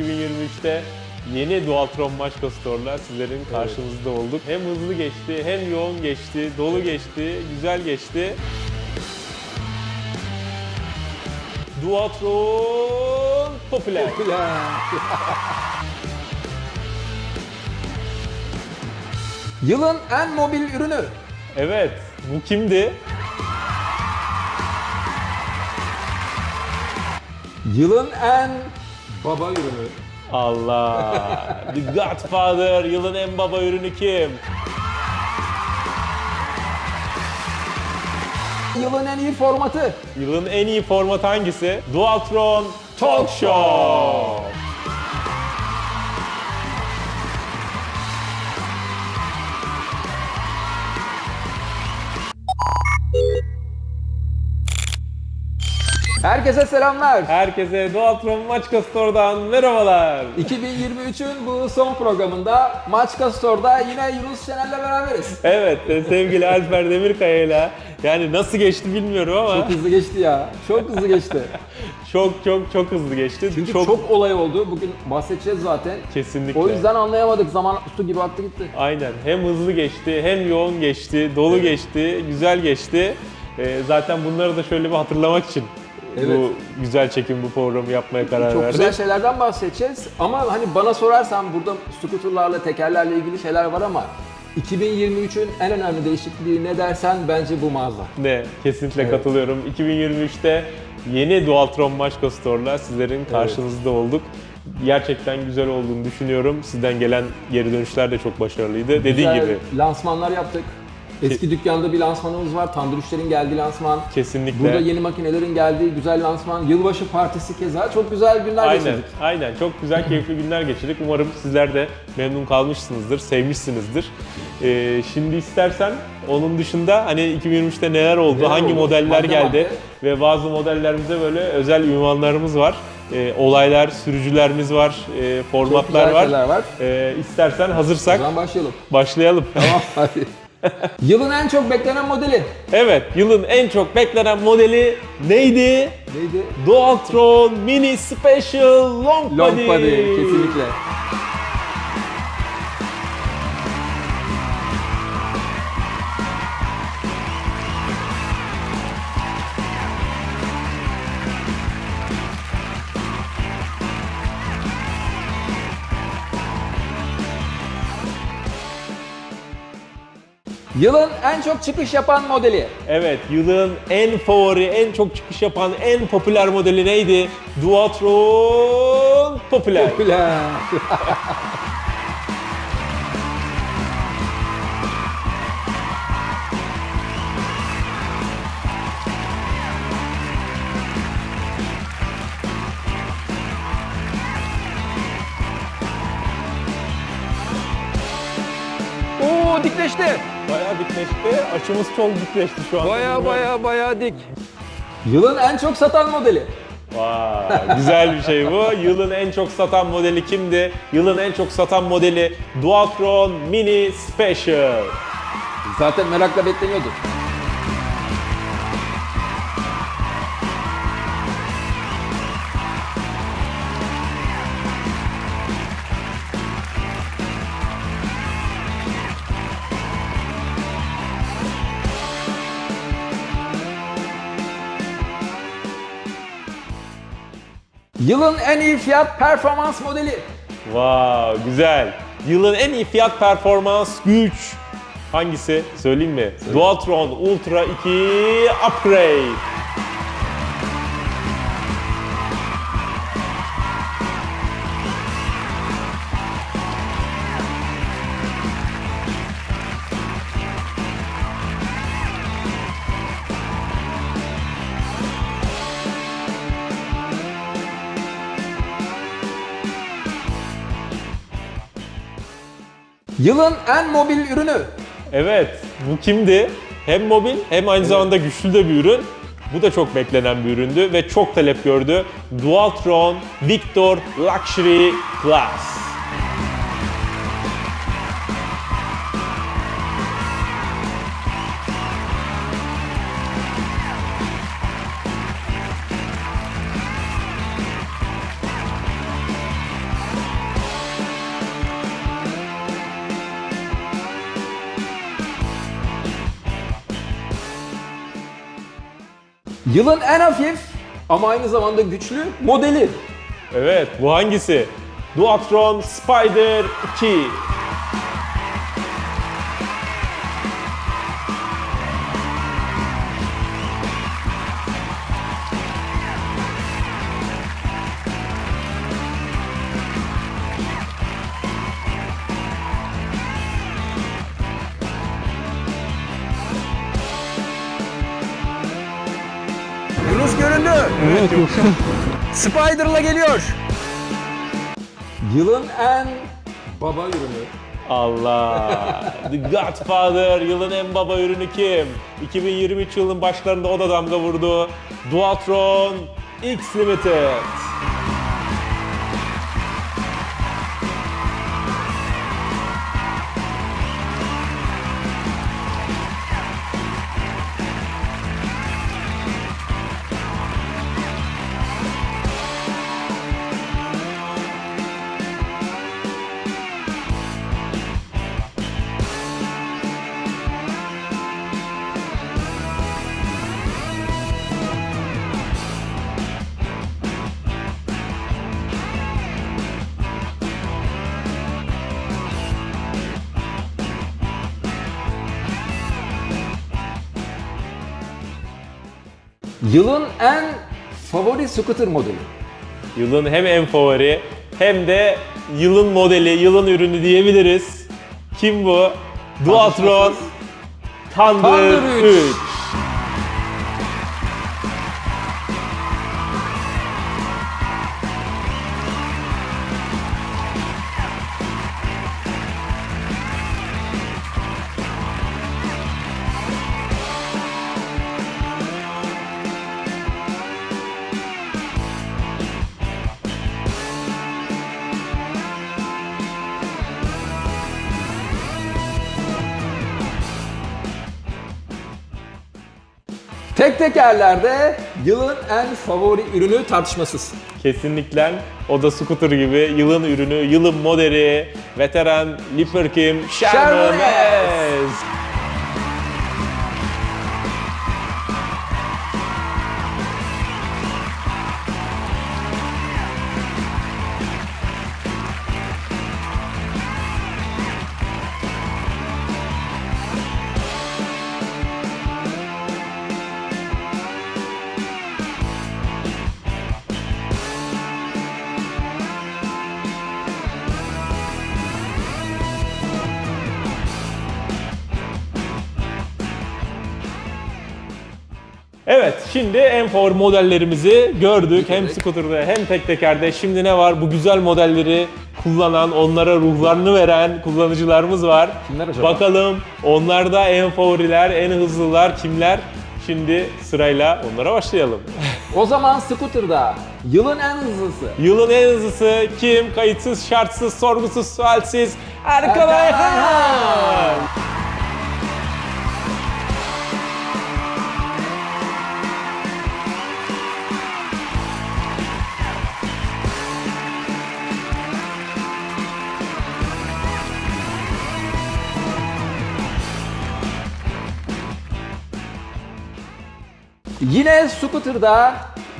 2023'te yeni Dualtron Maçka Store'la sizlerin karşınızda olduk. Hem hızlı geçti, hem yoğun geçti, dolu geçti, güzel geçti. Dualtron Popüler. Yılın en mobil ürünü. Evet, bu kimdi? Yılın en baba ürünü. Allah! The Godfather, yılın en baba ürünü kim? Yılın en iyi formatı. Yılın en iyi formatı hangisi? Dualtron Talk Show. Herkese selamlar. Herkese Dualtron Maçka Store'dan merhabalar. 2023'ün bu son programında Maçka Store'da yine Yunus Şener'le beraberiz. Evet, sevgili Alper Demirkaya ile. Yani nasıl geçti bilmiyorum ama. Çok hızlı geçti ya. Çok hızlı geçti. çok hızlı geçti. Çünkü çok olay oldu. Bugün bahsedeceğiz zaten. Kesinlikle. O yüzden anlayamadık. Zaman su gibi aktı gitti. Aynen. Hem hızlı geçti, hem yoğun geçti, dolu geçti, güzel geçti. Zaten bunları da şöyle bir hatırlamak için. Evet. Bu güzel çekim, bu programı yapmaya karar verdim. Çok güzel şeylerden bahsedeceğiz ama hani bana sorarsan burada skuterlarla, tekerlerle ilgili şeyler var ama 2023'ün en önemli değişikliği ne dersen bence bu mağaza. Ne? Kesinlikle evet. Katılıyorum. 2023'te yeni Dualtron Maçka Store'la sizlerin karşınızda olduk. Gerçekten güzel olduğunu düşünüyorum. Sizden gelen geri dönüşler de çok başarılıydı. Güzel dediğin gibi. Lansmanlar yaptık. Eski dükkanda bir lansmanımız var. Tandırüşlerin geldiği lansman. Kesinlikle. Burada yeni makinelerin geldiği güzel lansman. Yılbaşı partisi keza. Çok güzel günler geçirdik. Aynen. Çok güzel, keyifli günler geçirdik. Umarım sizler de memnun kalmışsınızdır, sevmişsinizdir. Şimdi istersen onun dışında hani 2023'te neler oldu, hangi modeller geldi ve bazı modellerimize böyle özel ünvanlarımız var. Olaylar, sürücülerimiz var, formatlar var. İstersen hazırsak. O zaman başlayalım. Başlayalım. Tamam hadi. Yılın en çok beklenen modeli. Evet, yılın en çok beklenen modeli neydi? Neydi? Dualtron Mini Special Long Body. Long Body, kesinlikle. Yılın en çok çıkış yapan modeli. Evet, yılın en favori, en çok çıkış yapan, en popüler modeli neydi? Dualtron Popüler. Popüler. Oo, dikleşti. Bayağı dikleşti. Açımız çok dikleşti şu an. Bayağı dik. Yılın en çok satan modeli. Vay, güzel bir şey bu. Yılın en çok satan modeli kimdi? Yılın en çok satan modeli Dualtron Mini Special. Zaten merakla bekleniyordu. Yılın en iyi fiyat performans modeli. Vav, güzel. Yılın en iyi fiyat performans güç hangisi? Söyleyeyim mi? Söyle. Dualtron Ultra 2 upgrade. Yılın en mobil ürünü. Evet, bu kimdi? Hem mobil hem aynı zamanda güçlü de bir ürün. Bu da çok beklenen bir üründü ve çok talep gördü. Dualtron Victor Luxury Class. Yılın en hafif ama aynı zamanda güçlü modeli. Evet, bu hangisi? Dualtron Spider 2. Yunus göründü. Evet, yoksa. Spider'la geliyor. Yılın en baba ürünü. Allah! The Godfather, yılın en baba ürünü kim? 2023 yılının başlarında o da damga vurdu. Dualtron X Limited. Yılın en favori scooter modeli. Yılın hem en favori hem de yılın modeli, yılın ürünü diyebiliriz. Kim bu? Dualtron Thunder 3. Tek tekerlerde yılın en favori ürünü tartışmasız. Kesinlikle. O da scooter gibi yılın ürünü, yılın modeli, veteran Lipperkim Sherman. Evet, şimdi en favori modellerimizi gördük. Hem scooter'da hem tek tekerde. Şimdi ne var? Bu güzel modelleri kullanan, onlara ruhlarını veren kullanıcılarımız var. Kimler acaba? Bakalım onlarda en favoriler, en hızlılar kimler? Şimdi sırayla onlara başlayalım. O zaman scooter'da yılın en hızlısı. Yılın en hızlısı kim? Kayıtsız, şartsız, sorgusuz, sualsiz Erkan Ayhan. Yine scooter'da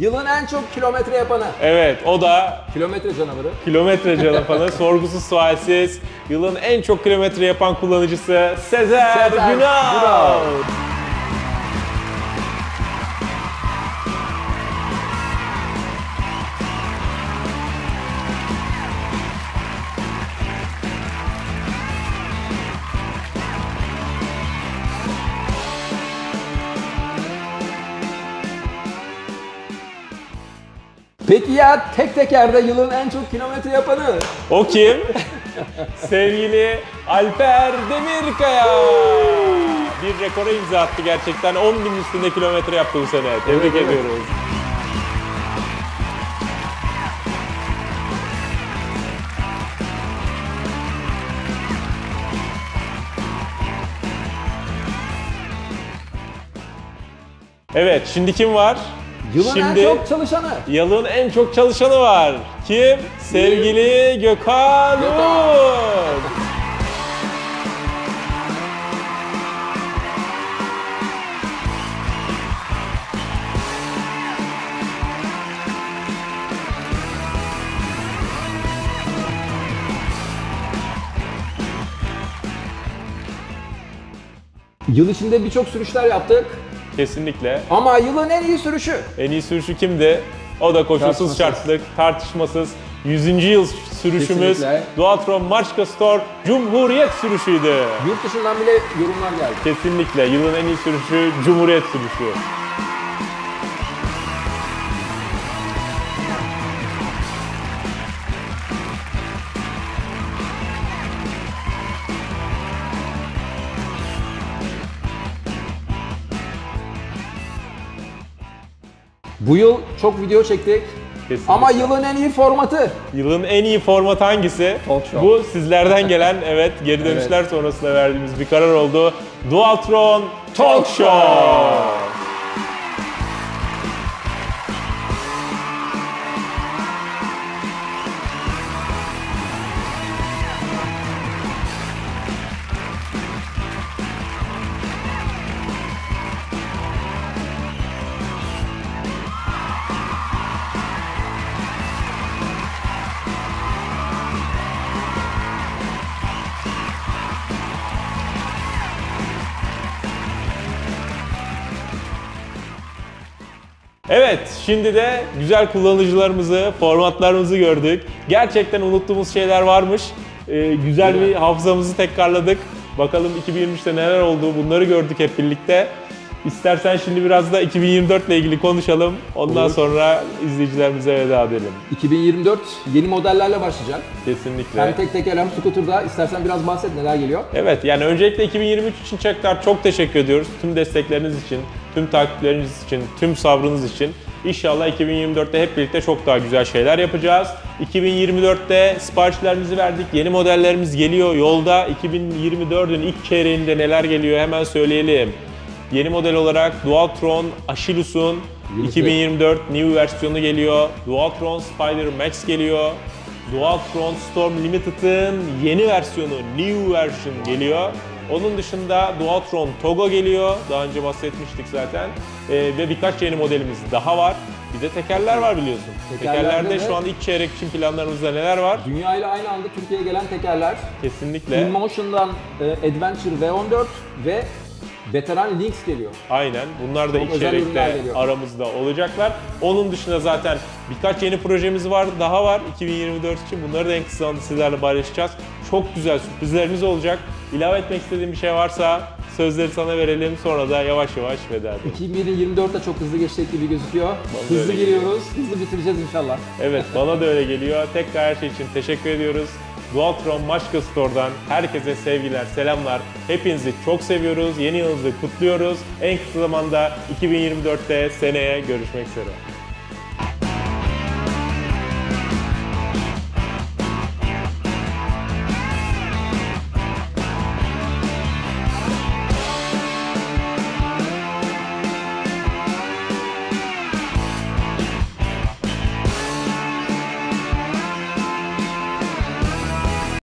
yılın en çok kilometre yapanı. Evet, o da kilometre canavarı. Kilometre canavarı, sorgusuz sualsiz, yılın en çok kilometre yapan kullanıcısı Sezer Günal. Peki ya tek tekerde yılın en çok kilometre yapanı? O kim? Sevgili Alper Demirkaya. Bir rekora imza attı gerçekten. 10.000'in üstünde kilometre yaptı bu sene. Tebrik ediyoruz. Evet, şimdi kim var? Yılın en çok çalışanı var. Kim? Sevgili Gökhan. Uğur. Yıl içinde birçok sürüşler yaptık. Kesinlikle. Ama yılın en iyi sürüşü. En iyi sürüşü kimdi? O da koşulsuz şartlık, tartışmasız 100. yıl sürüşümüz kesinlikle. Dualtron Maçka Store Cumhuriyet sürüşüydü. Yurt dışından bile yorumlar geldi. Kesinlikle. Yılın en iyi sürüşü Cumhuriyet sürüşü. Bu yıl çok video çektik. Kesinlikle. Ama yılın en iyi formatı. Yılın en iyi formatı hangisi? Bu sizlerden gelen evet geri dönüşler evet. Sonrasında verdiğimiz bir karar oldu. Dualtron Talk Show. Evet, şimdi de güzel kullanıcılarımızı, formatlarımızı gördük. Gerçekten unuttuğumuz şeyler varmış. Güzel bir hafızamızı tekrarladık. Bakalım 2023'te neler oldu, bunları gördük hep birlikte. İstersen şimdi biraz da 2024 ile ilgili konuşalım. Ondan sonra izleyicilerimize veda edelim. 2024 yeni modellerle başlayacak. Kesinlikle. Hem tek teker hem scooter'da. İstersen biraz bahset neler geliyor. Evet, yani öncelikle 2023 için çok teşekkür ediyoruz. Tüm destekleriniz için, tüm takipleriniz için, tüm sabrınız için. İnşallah 2024'te hep birlikte çok daha güzel şeyler yapacağız. 2024'te siparişlerimizi verdik. Yeni modellerimiz geliyor yolda. 2024'ün ilk çeyreğinde neler geliyor hemen söyleyelim. Yeni model olarak Dualtron Achilus'un 2024 New versiyonu geliyor. Dualtron Spider Max geliyor. Dualtron Storm Limited'ın yeni versiyonu, New version geliyor. Onun dışında Dualtron Togo geliyor. Daha önce bahsetmiştik zaten. Ve birkaç yeni modelimiz daha var. Bir de tekerler var biliyorsun. Tekerlerde şu an ilk çeyrek için planlarımızda neler var? Dünya ile aynı anda Türkiye'ye gelen tekerler. Kesinlikle. InMotion'dan Adventure V14 ve Veteran Lynx geliyor. Aynen. Bunlar da ilk çeyrekte aramızda olacaklar. Onun dışında zaten birkaç yeni projemiz var, daha var 2024 için. Bunları da en kısa zamanda sizlerle paylaşacağız. Çok güzel sürprizlerimiz olacak. İlave etmek istediğim bir şey varsa sözleri sana verelim. Sonra da yavaş yavaş veda edelim. 2024'te çok hızlı geçecek gibi gözüküyor. Bana hızlı geliyoruz, hızlı bitireceğiz inşallah. Evet, bana da öyle geliyor. Tekrar her şey için teşekkür ediyoruz. Dualtron Maçka Store'dan herkese sevgiler, selamlar. Hepinizi çok seviyoruz. Yeni yılınızı kutluyoruz. En kısa zamanda 2024'te seneye görüşmek üzere.